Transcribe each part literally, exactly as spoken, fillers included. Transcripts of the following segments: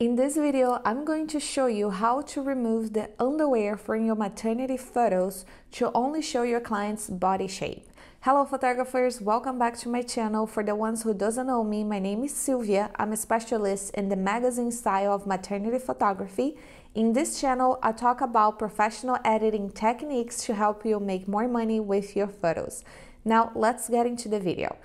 In this video, I'm going to show you how to remove the underwear from your maternity photos to only show your client's body shape. Hello photographers, welcome back to my channel. For the ones who doesn't know me, my name is Silvia. I'm a specialist in the magazine style of maternity photography. In this channel, I talk about professional editing techniques to help you make more money with your photos. Now, let's get into the video.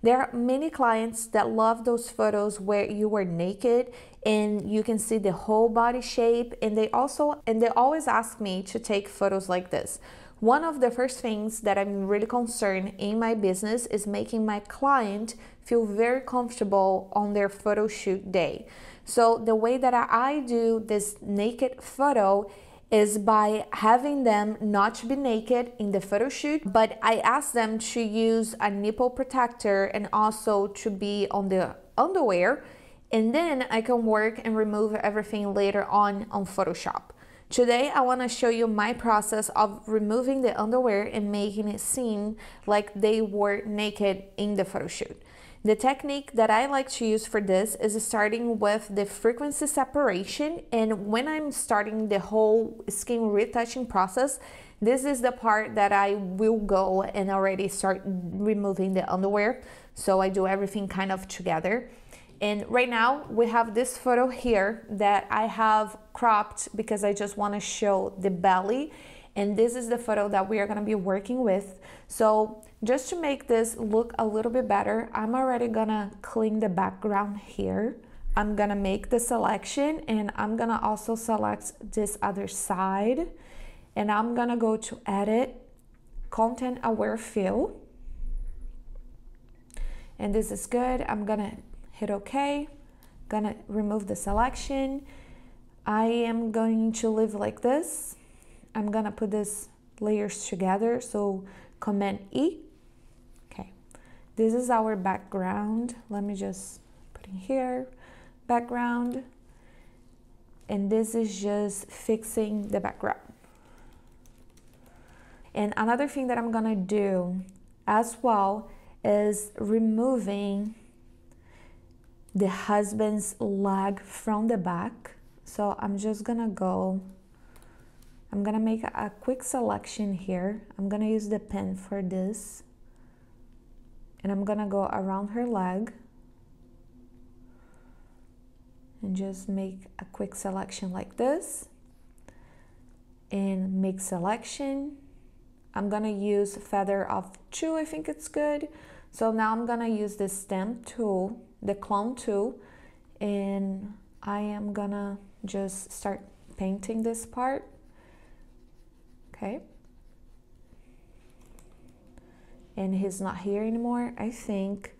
There are many clients that love those photos where you were naked and you can see the whole body shape, and they also and they always ask me to take photos like this. One of the first things that I'm really concerned in my business is making my client feel very comfortable on their photo shoot day. So the way that I do this naked photo is by having them not be naked in the photo shoot, but I ask them to use a nipple protector and also to be on the underwear, and then I can work and remove everything later on on Photoshop. Today I want to show you my process of removing the underwear and making it seem like they were naked in the photo shoot. The technique that I like to use for this is starting with the frequency separation, and when I'm starting the whole skin retouching process, this is the part that I will go and already start removing the underwear. So I do everything kind of together. And right now we have this photo here that I have cropped because I just want to show the belly. And this is the photo that we are going to be working with. So just to make this look a little bit better, I'm already going to clean the background here. I'm going to make the selection, and I'm going to also select this other side. And I'm going to go to Edit, Content Aware Fill. And this is good. I'm going to hit OK. Going to remove the selection. I am going to leave like this. I'm gonna put these layers together, so Command E. Okay, this is our background. Let me just put in here, background, and this is just fixing the background. And another thing that I'm gonna do as well is removing the husband's leg from the back. So I'm just gonna go I'm gonna make a quick selection here. I'm gonna use the pen for this, and I'm gonna go around her leg and just make a quick selection like this, and make selection. I'm gonna use feather of two, I think it's good. So now I'm gonna use the stamp tool, the clone tool, and I am gonna just start painting this part. Okay, and he's not here anymore. I think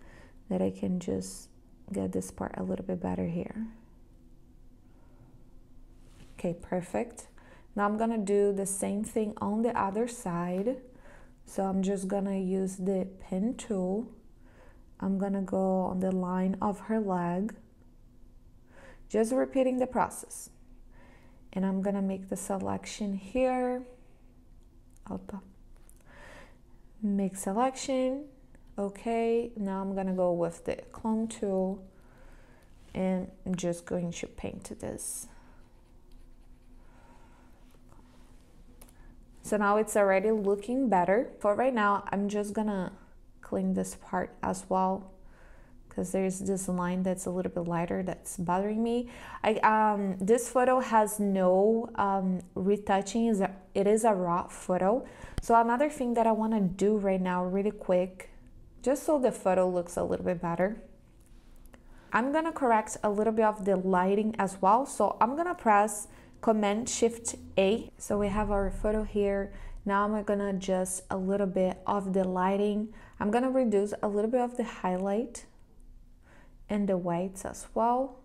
that I can just get this part a little bit better here. Okay, perfect. Now I'm gonna do the same thing on the other side. So I'm just gonna use the pen tool. I'm gonna go on the line of her leg, just repeating the process. And I'm gonna make the selection here. Make selection. Okay, now I'm gonna go with the clone tool, and I'm just going to paint this. So now it's already looking better. For right now, I'm just gonna clean this part as well, because there's this line that's a little bit lighter that's bothering me. I um, this photo has no um, retouching, is a, it is a raw photo. So another thing that I want to do right now really quick, just so the photo looks a little bit better, I'm gonna correct a little bit of the lighting as well. So I'm gonna press Command Shift A. So we have our photo here. Now I'm gonna adjust a little bit of the lighting. I'm gonna reduce a little bit of the highlight and the whites as well,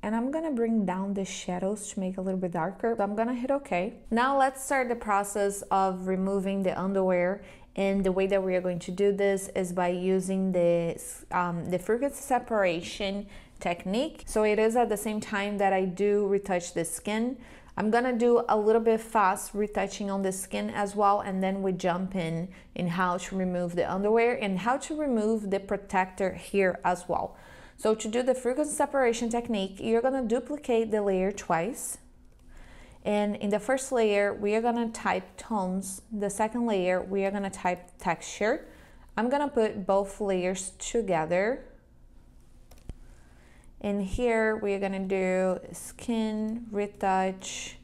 and I'm gonna bring down the shadows to make a little bit darker. So I'm gonna hit OK. Now let's start the process of removing the underwear, and the way that we are going to do this is by using the um, the frequency separation technique. So it is at the same time that I do retouch the skin. I'm gonna do a little bit fast retouching on the skin as well, and then we jump in in how to remove the underwear and how to remove the protector here as well. So to do the frequency separation technique, you're going to duplicate the layer twice. And in the first layer, we are going to type tones. The second layer, we are going to type texture. I'm going to put both layers together. And here, we are going to do skin, retouch,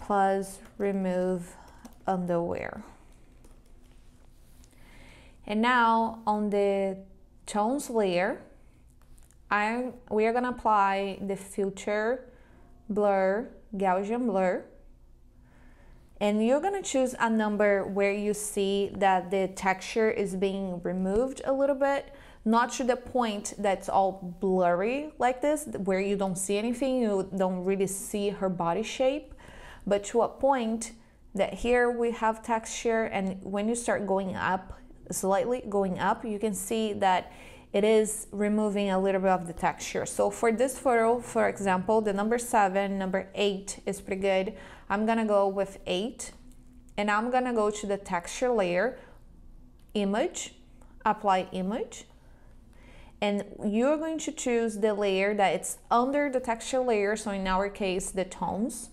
plus remove underwear. And now, on the tones layer, I'm, we are going to apply the filter, blur, Gaussian blur, and you're going to choose a number where you see that the texture is being removed a little bit, not to the point that's all blurry like this, where you don't see anything, you don't really see her body shape, but to a point that here we have texture, and when you start going up, slightly going up, you can see that it is removing a little bit of the texture. So for this photo, for example, the number seven, number eight is pretty good. I'm gonna go with eight, and I'm gonna go to the texture layer, image, apply image, and you're going to choose the layer that it's under the texture layer, so in our case, the tones,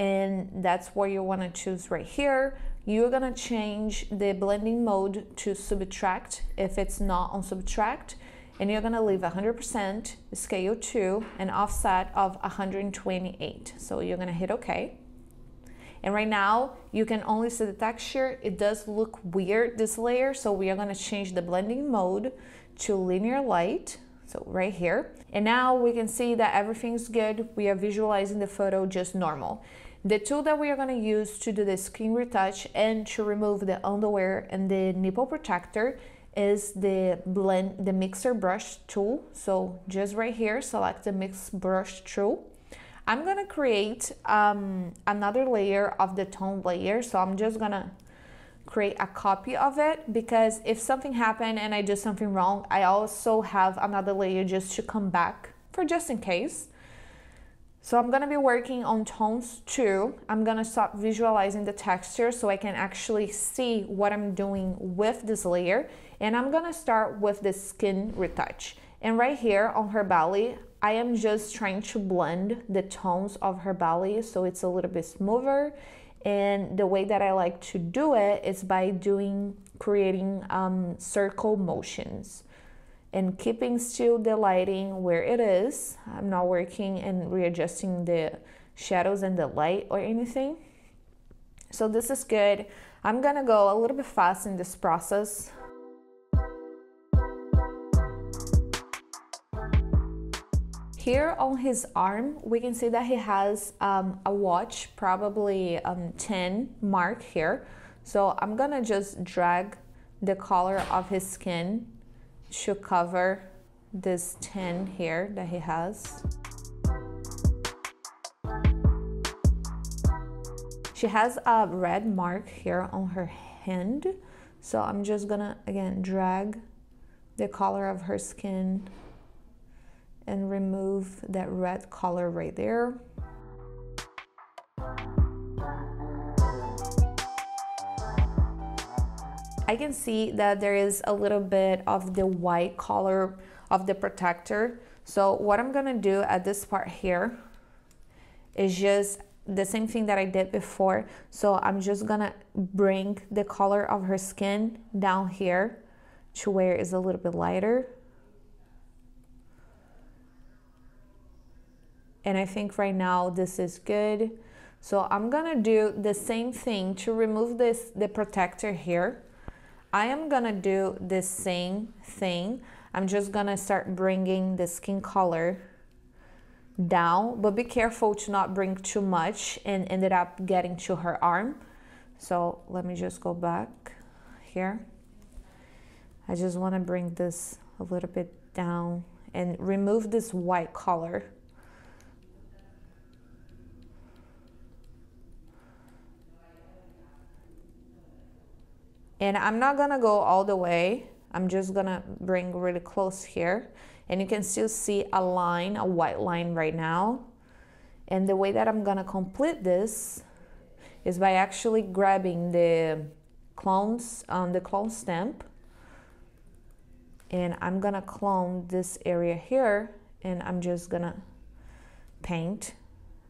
and that's what you wanna choose right here. You're gonna change the blending mode to subtract if it's not on subtract, and you're gonna leave one hundred percent scale to an offset of one hundred twenty-eight. So you're gonna hit OK. And right now you can only see the texture. It does look weird, this layer, so we are gonna change the blending mode to linear light. So right here. And now we can see that everything's good. We are visualizing the photo just normal. The tool that we are going to use to do the skin retouch and to remove the underwear and the nipple protector is the blend, the mixer brush tool. So just right here, select the mix brush tool. I'm going to create um, another layer of the tone layer. So I'm just going to create a copy of it, because if something happened and I do something wrong, I also have another layer just to come back for just in case. So I'm going to be working on tones too. I'm going to stop visualizing the texture so I can actually see what I'm doing with this layer. And I'm going to start with the skin retouch. And right here on her belly, I am just trying to blend the tones of her belly so it's a little bit smoother. And the way that I like to do it is by doing, creating um, circle motions. And keeping still the lighting where it is. I'm not working and readjusting the shadows and the light or anything. So this is good. I'm gonna go a little bit fast in this process. Here on his arm, we can see that he has um, a watch, probably um, ten mark here. So I'm gonna just drag the color of his skin to cover this ten here that he has. She has a red mark here on her hand, so I'm just gonna again drag the color of her skin and remove that red color right there. I can see that there is a little bit of the white color of the protector. So what I'm gonna do at this part here is just the same thing that I did before. So I'm just gonna bring the color of her skin down here to where it's a little bit lighter. And I think right now this is good. So I'm gonna do the same thing to remove this the protector here. I am gonna do the same thing. I'm just gonna start bringing the skin color down, but be careful to not bring too much and ended up getting to her arm. So let me just go back here. I just wanna bring this a little bit down and remove this white color. And I'm not gonna go all the way. I'm just gonna bring really close here. And you can still see a line, a white line right now. And the way that I'm gonna complete this is by actually grabbing the clones on um, the clone stamp and I'm gonna clone this area here, and I'm just gonna paint.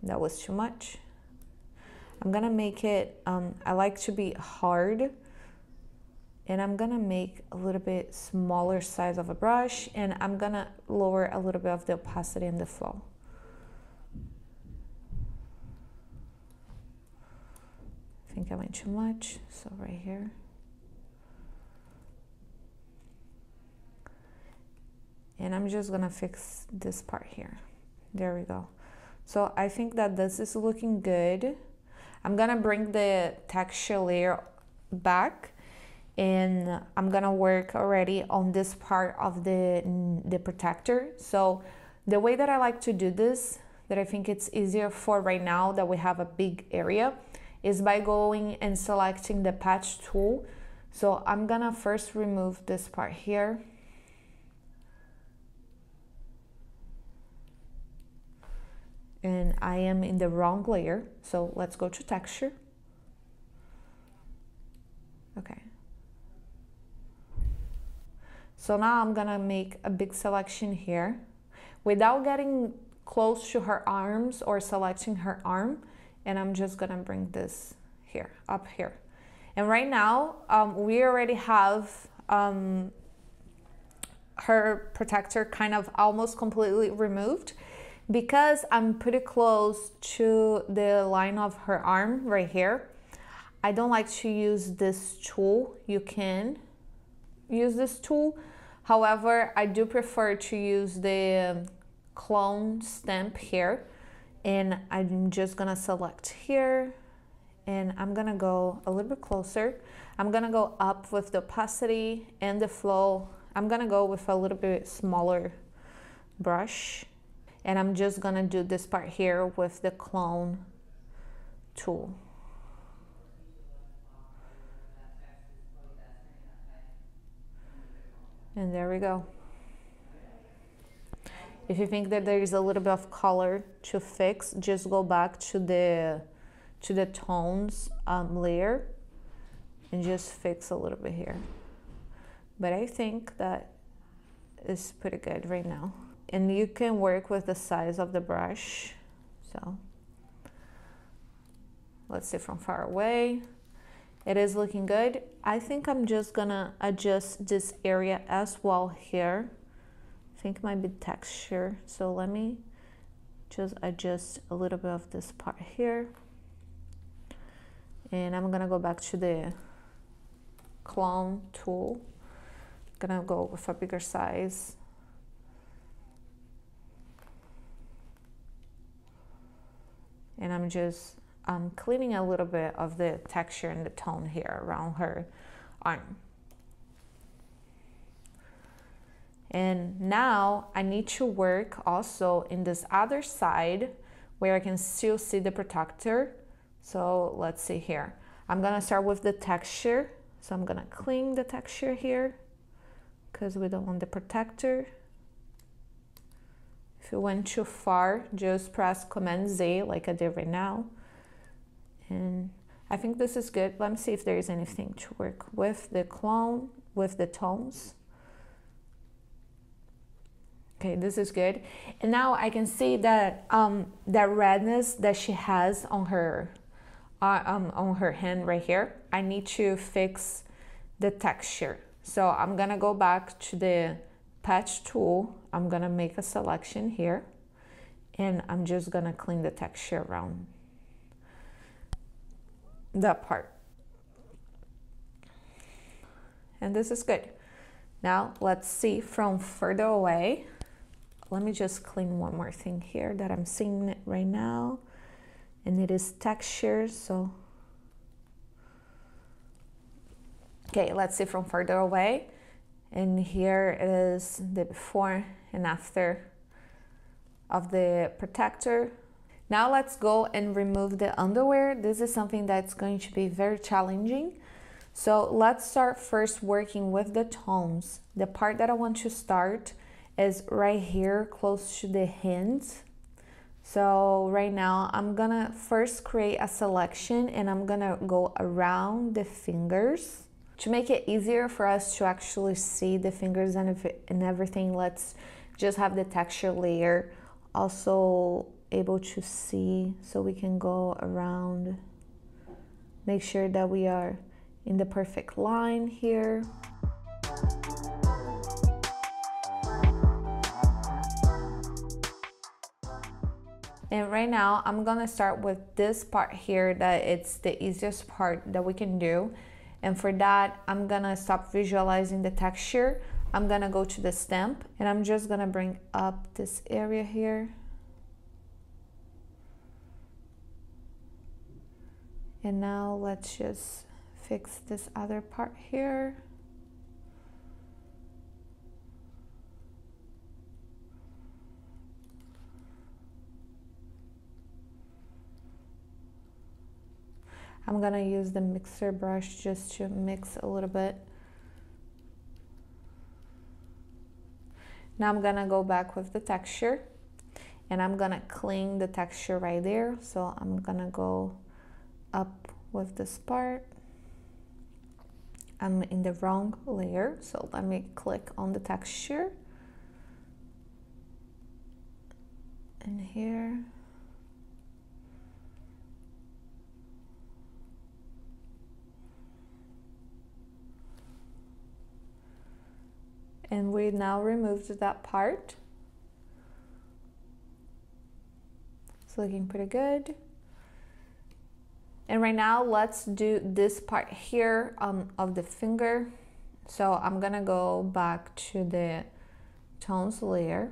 That was too much. I'm gonna make it, um, I like to be hard, and I'm gonna make a little bit smaller size of a brush, and I'm gonna lower a little bit of the opacity and the flow. I think I went too much, so right here. And I'm just gonna fix this part here. There we go. So I think that this is looking good. I'm gonna bring the texture layer back, and I'm gonna work already on this part of the, the protector. So the way that I like to do this, that I think it's easier for right now that we have a big area, is by going and selecting the patch tool. So I'm gonna first remove this part here. And I am in the wrong layer, so let's go to texture. Okay. So now I'm gonna make a big selection here without getting close to her arms or selecting her arm, and I'm just gonna bring this here, up here. And right now, um, we already have um, her protector kind of almost completely removed, because I'm pretty close to the line of her arm right here. I don't like to use this tool. You can use this tool. However, I do prefer to use the clone stamp here. And I'm just gonna select here, and I'm gonna go a little bit closer. I'm gonna go up with the opacity and the flow. I'm gonna go with a little bit smaller brush. And I'm just gonna do this part here with the clone tool. And there we go. If you think that there is a little bit of color to fix, just go back to the, to the tones um, layer and just fix a little bit here. But I think that is pretty good right now. And you can work with the size of the brush. So let's see from far away. It is looking good. I think I'm just gonna adjust this area as well here. I think it might be texture. So let me just adjust a little bit of this part here. And I'm gonna go back to the clone tool. I'm gonna go with a bigger size. And I'm just um, cleaning a little bit of the texture and the tone here around her arm. And now I need to work also in this other side where I can still see the protector. So let's see here. I'm gonna start with the texture. So I'm gonna clean the texture here because we don't want the protector. If you went too far, just press command Z like I did right now. And I think this is good. Let me see if there is anything to work with the clone, with the tones. Okay, this is good. And now I can see that um, that redness that she has on her, uh, um, on her hand right here. I need to fix the texture. So I'm gonna go back to the patch tool. I'm gonna make a selection here, and I'm just gonna clean the texture around that part. And this is good. Now let's see from further away. Let me just clean one more thing here that I'm seeing right now, and it is texture. So okay, let's see from further away. And here is the before and after of the protector. Now let's go and remove the underwear. This is something that's going to be very challenging. So let's start first working with the tones. The part that I want to start is right here, close to the hands. So right now I'm gonna first create a selection, and I'm gonna go around the fingers to make it easier for us to actually see the fingers and, and everything, let's just have the texture layer also able to see, so we can go around, make sure that we are in the perfect line here. And right now I'm gonna start with this part here, that it's the easiest part that we can do. And for that, I'm gonna stop visualizing the texture. I'm gonna go to the stamp and I'm just gonna bring up this area here. And now let's just fix this other part here. I'm gonna use the mixer brush just to mix a little bit. Now I'm gonna go back with the texture and I'm gonna clean the texture right there. So I'm gonna go up with this part. I'm in the wrong layer, so let me click on the texture. And here. And we now removed that part. It's looking pretty good. And right now let's do this part here um, of the finger. So I'm gonna go back to the tones layer.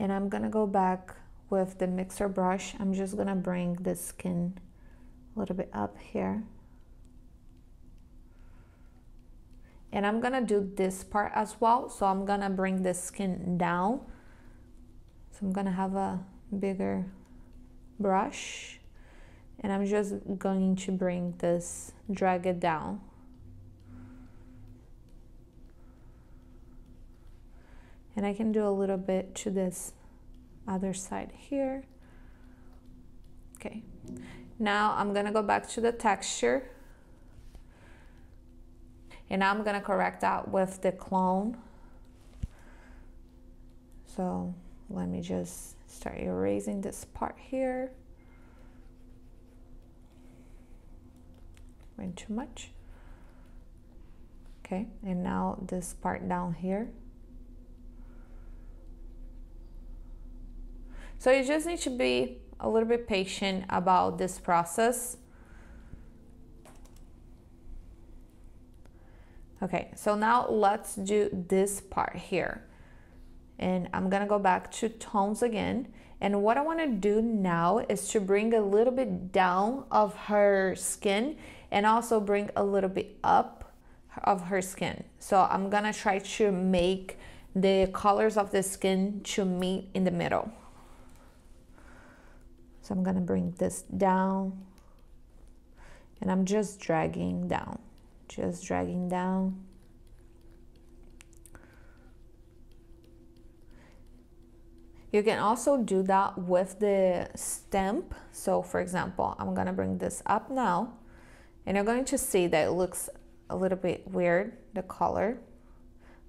And I'm gonna go back with the mixer brush. I'm just gonna bring the skin a little bit up here. And I'm gonna do this part as well. So I'm gonna bring the skin down. So I'm gonna have a bigger brush and I'm just going to bring this, drag it down. And I can do a little bit to this other side here. Okay, now I'm gonna go back to the texture. And I'm gonna correct that with the clone. So let me just start erasing this part here. Went too much. Okay, and now this part down here. So you just need to be a little bit patient about this process. Okay, so now let's do this part here. And I'm gonna go back to tones again. And what I wanna do now is to bring a little bit down of her skin and also bring a little bit up of her skin. So I'm gonna try to make the colors of the skin to meet in the middle. So I'm gonna bring this down and I'm just dragging down. Just dragging down. You can also do that with the stamp. So for example, I'm gonna bring this up now and you're going to see that it looks a little bit weird, the color,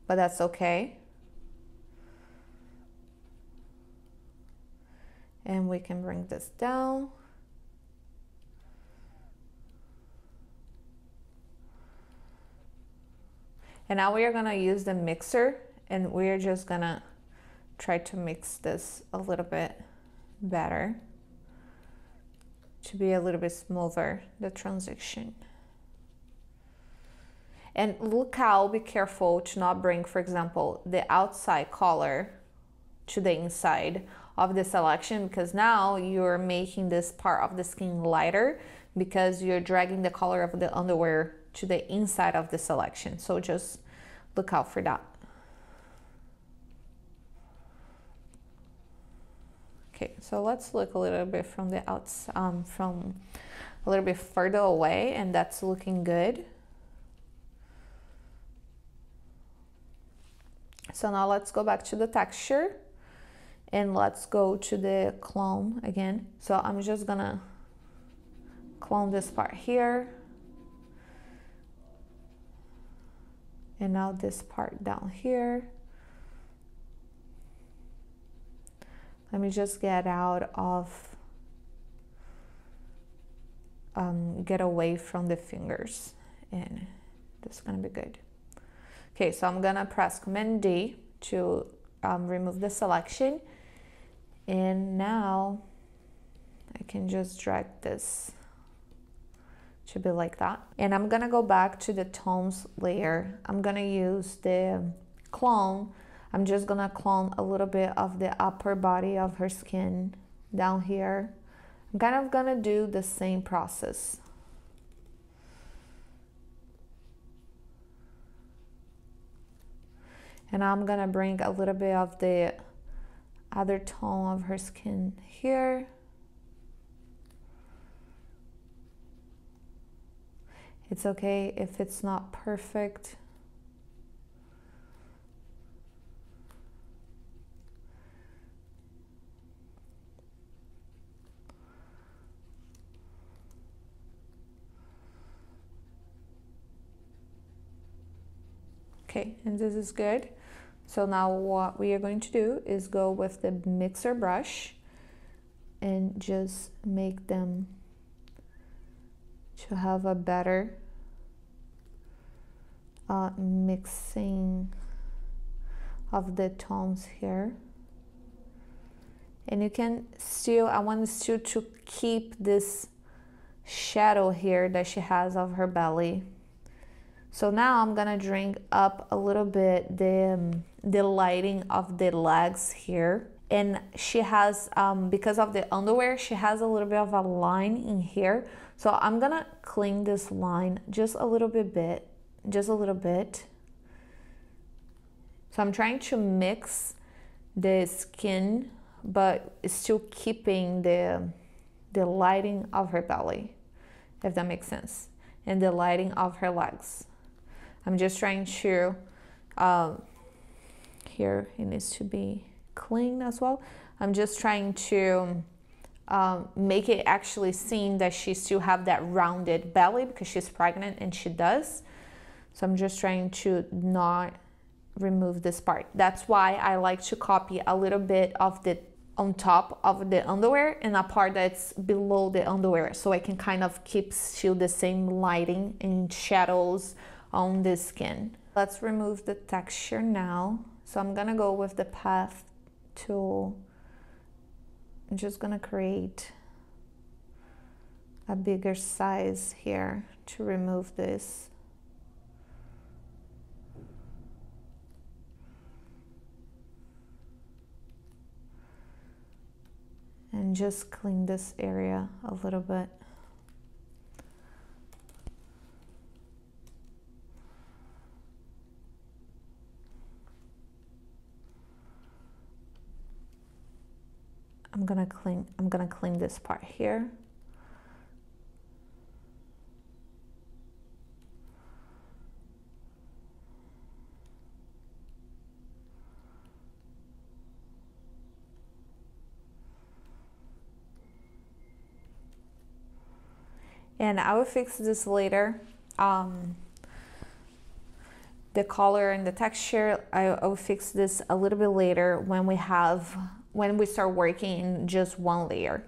but that's okay. And we can bring this down. And now we are gonna use the mixer and we're just gonna try to mix this a little bit better to be a little bit smoother, the transition. And look out, be careful to not bring, for example, the outside color to the inside of the selection, because now you're making this part of the skin lighter because you're dragging the color of the underwear to the inside of the selection. So just look out for that. Okay, so let's look a little bit from the outs, um, from a little bit further away, and that's looking good. So now let's go back to the texture and let's go to the clone again. So I'm just gonna clone this part here. and now this part down here. Let me just get out of, um, get away from the fingers, and that's gonna be good. Okay, so I'm gonna press Command D to um, remove the selection, and now I can just drag this to be like that. And I'm gonna go back to the tones layer. I'm gonna use the clone. I'm just gonna clone a little bit of the upper body of her skin down here. I'm kind of gonna do the same process. And I'm gonna bring a little bit of the other tone of her skin here. It's okay if it's not perfect. Okay, and this is good. So now what we are going to do is go with the mixer brush and just make them to have a better uh, mixing of the tones here. And you can still, I want still to keep this shadow here that she has of her belly. So now I'm gonna bring up a little bit the, um, the lighting of the legs here. And she has, um, because of the underwear, she has a little bit of a line in here. So I'm gonna clean this line just a little bit, bit, just a little bit. So I'm trying to mix the skin, but still keeping the, the lighting of her belly, if that makes sense, and the lighting of her legs. I'm just trying to, um, here it needs to be clean as well. I'm just trying to um, make it actually seem that she still have that rounded belly because she's pregnant and she does. So I'm just trying to not remove this part. That's why I like to copy a little bit of the on top of the underwear and a part that's below the underwear, so I can kind of keep still the same lighting and shadows on the skin. Let's remove the texture now. So I'm gonna go with the path tool. I'm just gonna create a bigger size here to remove this. And just clean this area a little bit. I'm gonna clean, I'm gonna clean this part here. And I will fix this later. Um, the color and the texture, I, I will fix this a little bit later when we have when we start working in just one layer.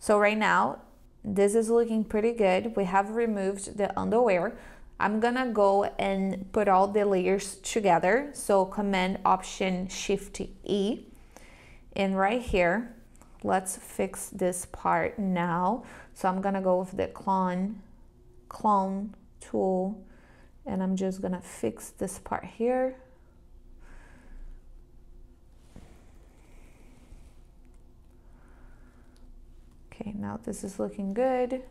So right now, this is looking pretty good. We have removed the underwear. I'm gonna go and put all the layers together. So Command Option Shift E. And right here, let's fix this part now. So I'm gonna go with the clone, clone tool, and I'm just gonna fix this part here. Okay, now this is looking good.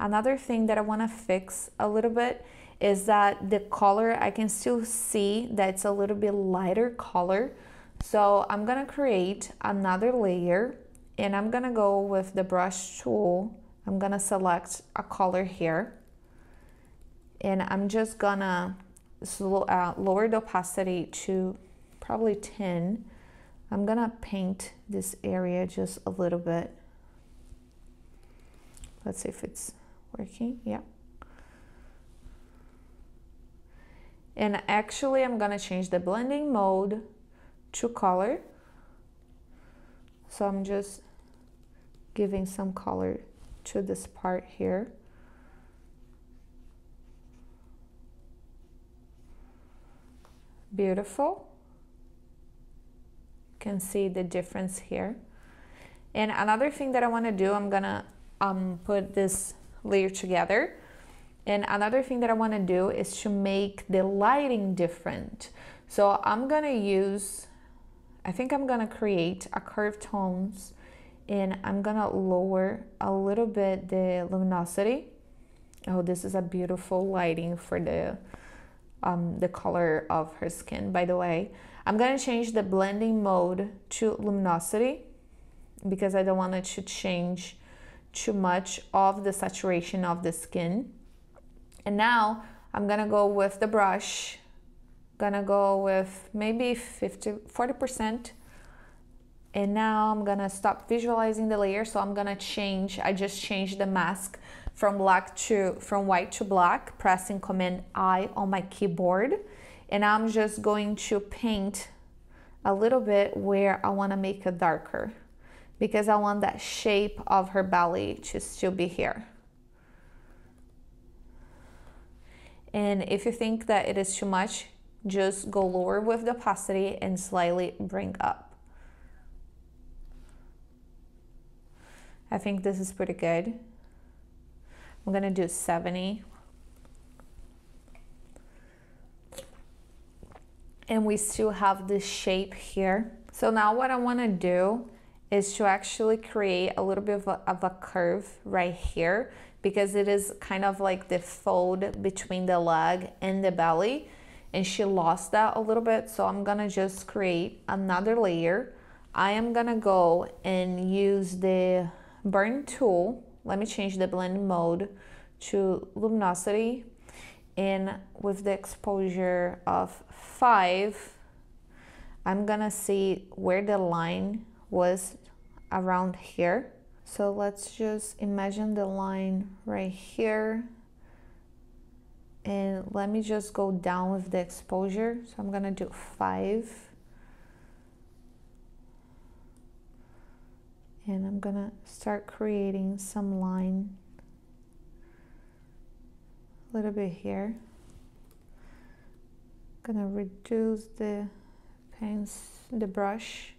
Another thing that I want to fix a little bit is that the color, I can still see that it's a little bit lighter color. So I'm going to create another layer and I'm going to go with the brush tool. I'm going to select a color here and I'm just going to slow, uh, lower the opacity to probably ten. I'm going to paint this area just a little bit. Let's see if it's working. Yeah. and actually I'm gonna change the blending mode to color. So I'm just giving some color to this part here. Beautiful. Can see the difference here. And another thing that I want to do, I'm gonna um, put this layer together. And another thing that I want to do is to make the lighting different. So I'm gonna use, I think I'm gonna create a curved tones, and I'm gonna lower a little bit the luminosity. Oh, this is a beautiful lighting for the um, the color of her skin, by the way. I'm gonna change the blending mode to luminosity because I don't want it to change too much of the saturation of the skin. And now I'm gonna go with the brush, gonna go with maybe fifty, forty percent. And now I'm gonna stop visualizing the layer. So I'm gonna change, I just changed the mask from black to, from white to black, pressing Command I on my keyboard. And I'm just going to paint a little bit where I wanna make it darker because I want that shape of her belly to still be here. And if you think that it is too much, just go lower with the opacity and slightly bring up. I think this is pretty good. I'm gonna do seventy. And we still have this shape here. So now what I wanna do is to actually create a little bit of a, of a curve right here, because it is kind of like the fold between the leg and the belly, and she lost that a little bit. So I'm gonna just create another layer. I am gonna go and use the burn tool. Let me change the blend mode to luminosity, and with the exposure of five, I'm gonna see where the line was around here. So let's just imagine the line right here. And let me just go down with the exposure. So I'm gonna do five. And I'm gonna start creating some line. A little bit here. Gonna reduce the paints, the brush.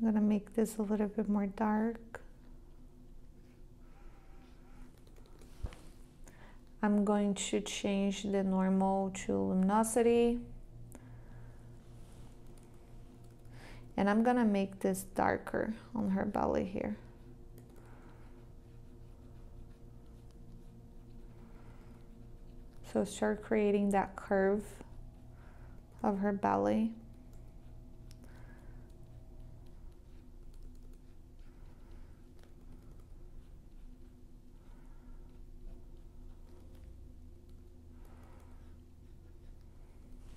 I'm gonna make this a little bit more dark. I'm going to change the normal to luminosity. And I'm gonna make this darker on her belly here. So start creating that curve of her belly.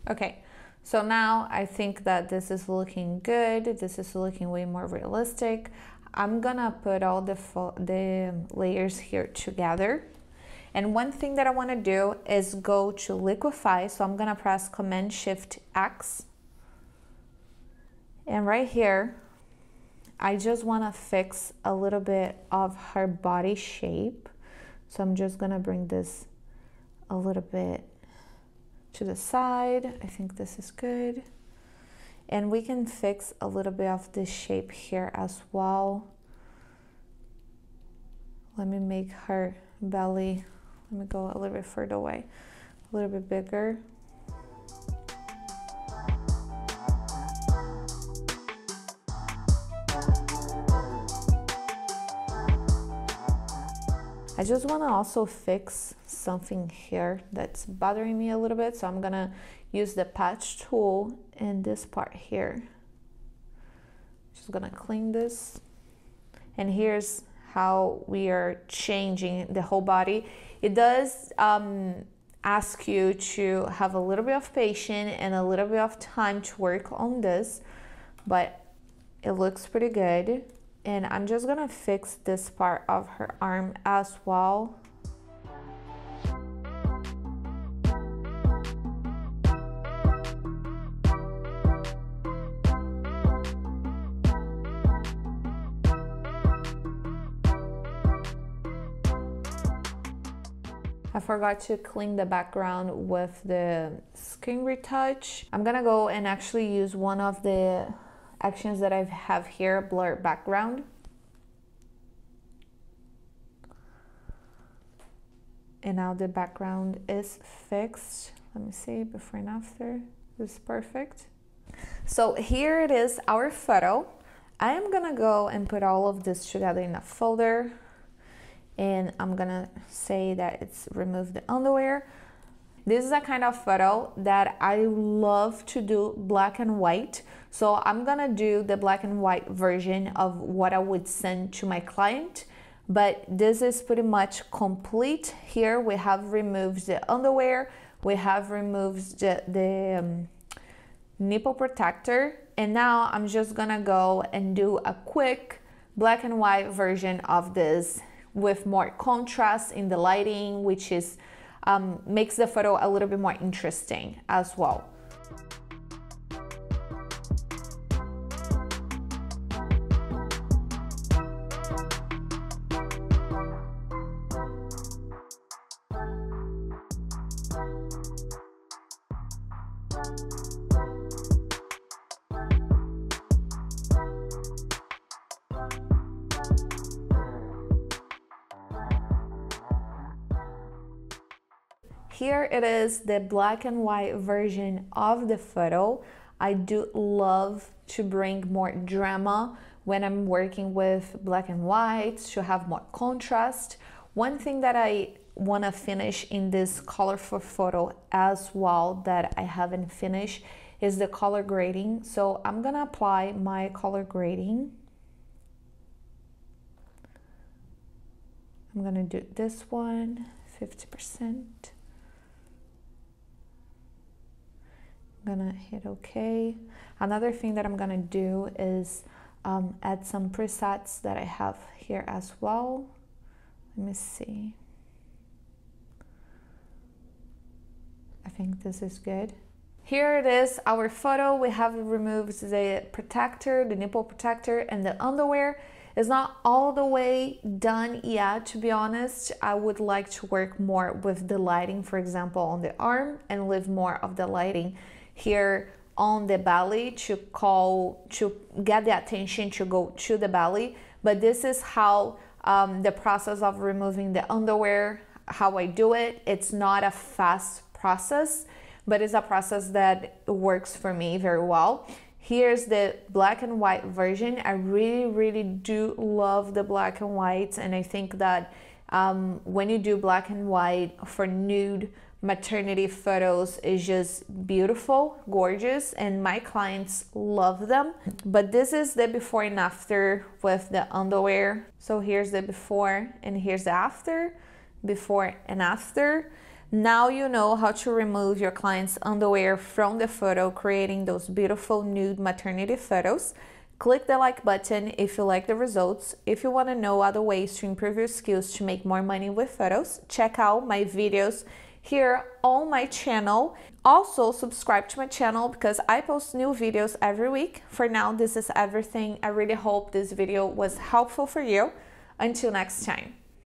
Okay, so now I think that this is looking good. This is looking way more realistic. I'm gonna put all the, the layers here together. And one thing that I wanna do is go to liquify. So I'm gonna press Command Shift X. And right here, I just wanna fix a little bit of her body shape. So I'm just gonna bring this a little bit to the side. I think this is good. And we can fix a little bit of this shape here as well. Let me make her belly, let me go a little bit further away, a little bit bigger. I just want to also fix something here that's bothering me a little bit. So I'm gonna use the patch tool in this part here. Just gonna clean this. And here's how we are changing the whole body. It does um, ask you to have a little bit of patience and a little bit of time to work on this, but it looks pretty good. And I'm just gonna fix this part of her arm as well. I forgot to clean the background with the skin retouch. I'm gonna go and actually use one of the actions that I have here, blur background. And now the background is fixed. Let me see before and after. This is perfect. So here it is, our photo. I am gonna go and put all of this together in a folder, and I'm gonna say that it's remove the underwear. This is a kind of photo that I love to do black and white. So I'm gonna do the black and white version of what I would send to my client. But this is pretty much complete. Here we have removed the underwear, we have removed the, the um, nipple protector, and now I'm just gonna go and do a quick black and white version of this with more contrast in the lighting, which is um, makes the photo a little bit more interesting as well. Here it is, the black and white version of the photo. I do love to bring more drama when I'm working with black and white to have more contrast. One thing that I want to finish in this colorful photo as well that I haven't finished is the color grading. So I'm gonna apply my color grading. I'm gonna do this one, fifty percent. I'm gonna hit okay. Another thing that I'm gonna do is um, add some presets that I have here as well. Let me see. I think this is good. Here it is, our photo. We have removed the protector, the nipple protector, and the underwear. It's not all the way done yet, to be honest. I would like to work more with the lighting, for example, on the arm, and leave more of the lighting here on the belly to call, to get the attention to go to the belly. But this is how um, the process of removing the underwear, how I do it. It's not a fast process, but it's a process that works for me very well. Here's the black and white version. I really, really do love the black and whites, and I think that um, when you do black and white for nude maternity photos, it's just beautiful, gorgeous, and my clients love them. But this is the before and after with the underwear. So here's the before and here's the after, before and after. Now you know how to remove your client's underwear from the photo, creating those beautiful nude maternity photos. Click the like button if you like the results. If you want to know other ways to improve your skills to make more money with photos, check out my videos here on my channel. Also, subscribe to my channel because I post new videos every week. For now, this is everything. I really hope this video was helpful for you. Until next time.